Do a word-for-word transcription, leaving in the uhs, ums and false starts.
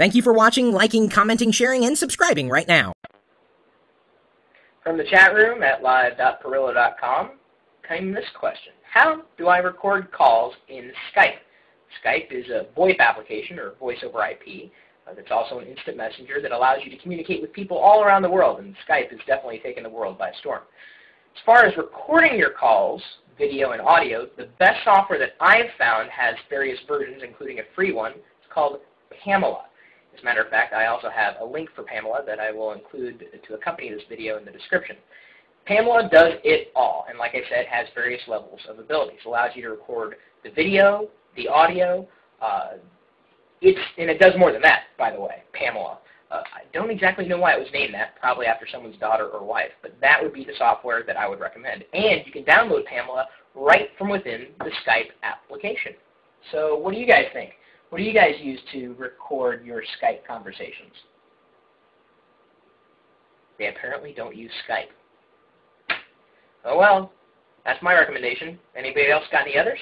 Thank you for watching, liking, commenting, sharing, and subscribing right now. From the chat room at live dot pirillo dot com came this question. How do I record calls in Skype? Skype is a VoIP application, or voice over I P. Uh, that's also an instant messenger that allows you to communicate with people all around the world, and Skype has definitely taken the world by storm. As far as recording your calls, video and audio, the best software that I've found has various versions, including a free one. It's called Pamela. As a matter of fact, I also have a link for Pamela that I will include to accompany this video in the description. Pamela does it all, and like I said, has various levels of abilities. It allows you to record the video, the audio, uh, it's, and it does more than that, by the way, Pamela. Uh, I don't exactly know why it was named that, probably after someone's daughter or wife, but that would be the software that I would recommend. And you can download Pamela right from within the Skype application. So what do you guys think? What do you guys use to record your Skype conversations? They apparently don't use Skype. Oh well, that's my recommendation. Anybody else got any others?